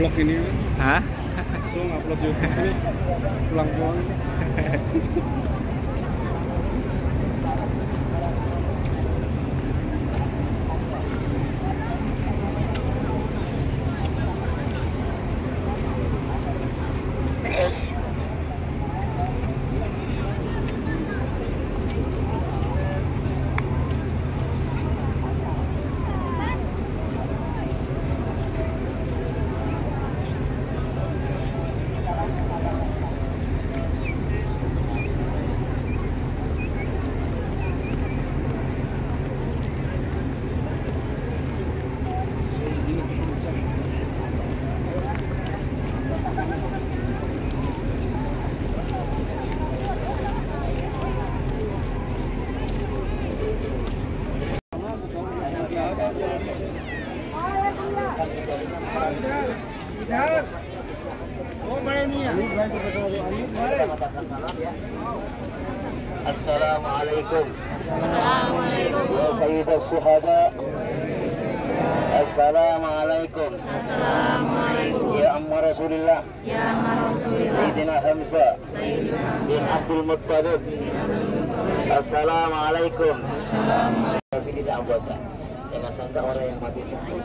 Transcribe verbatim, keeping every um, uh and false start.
vlog ini. Hah? So ngupload YouTube ini pulang-pulang. Assalamualaikum. Assalamualaikum. Syeikh Suhada. Assalamualaikum. Assalamualaikum. Ya Ammar Rasulullah. Ya Ammar Rasulullah. Dinah Hamza. Bin Abdul Mutholib. Assalamualaikum. Assalamualaikum. Tapi tidak anggota. Jangan sangka orang yang mati syahid.